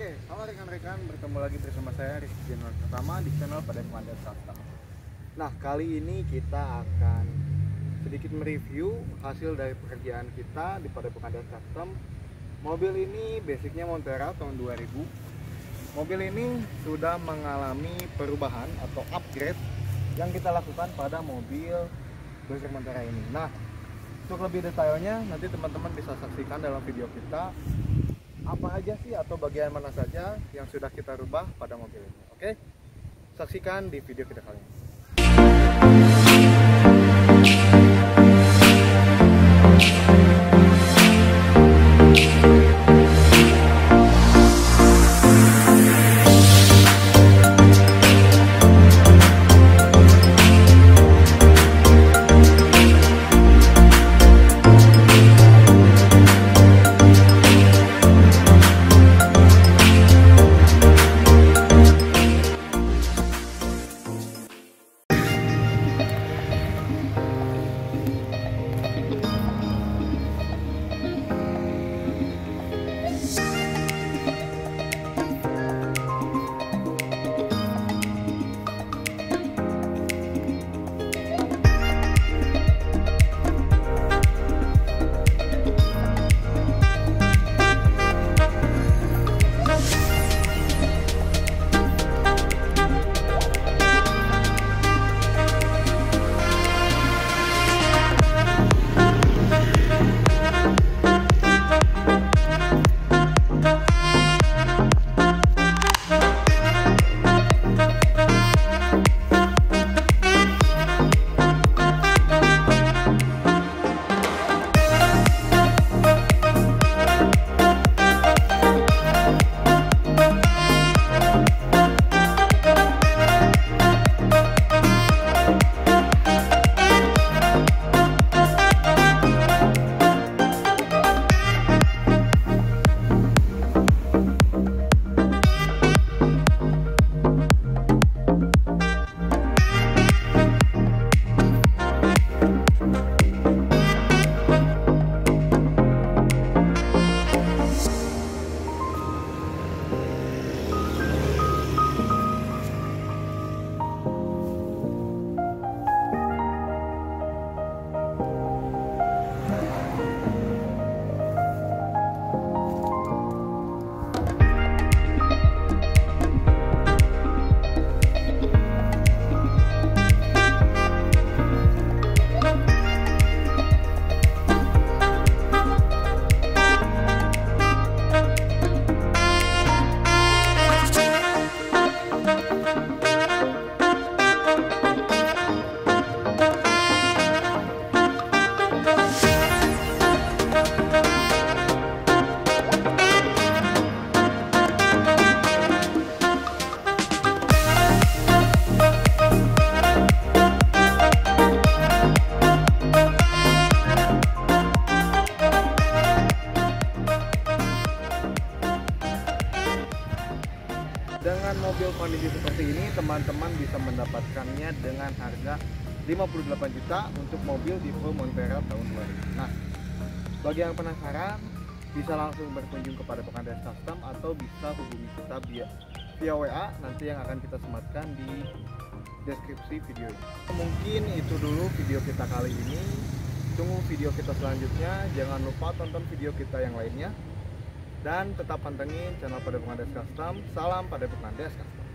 Oke, halo rekan-rekan, bertemu lagi bersama saya di channel pertama di channel Padepokan DS Custom. Nah, kali ini kita akan sedikit mereview hasil dari pekerjaan kita di Padepokan DS Custom. Mobil ini basicnya Montera tahun 2000. Mobil ini sudah mengalami perubahan atau upgrade yang kita lakukan pada mobil base Montera ini. Nah, untuk lebih detailnya nanti teman-teman bisa saksikan dalam video kita apa aja sih atau bagian mana saja yang sudah kita rubah pada mobil ini. Oke? Saksikan di video kita kali ini. Dengan mobil kondisi seperti ini, teman-teman bisa mendapatkannya dengan harga 58 juta untuk mobil tipe Montera tahun 2000. Nah, bagi yang penasaran bisa langsung berkunjung ke Padepokan DS Custom atau bisa hubungi kita via WA nanti yang akan kita sematkan di deskripsi video ini. Mungkin itu dulu video kita kali ini. Tunggu video kita selanjutnya. Jangan lupa tonton video kita yang lainnya. Dan tetap pantengin channel Padepokan DS Custom. Salam Padepokan DS Custom.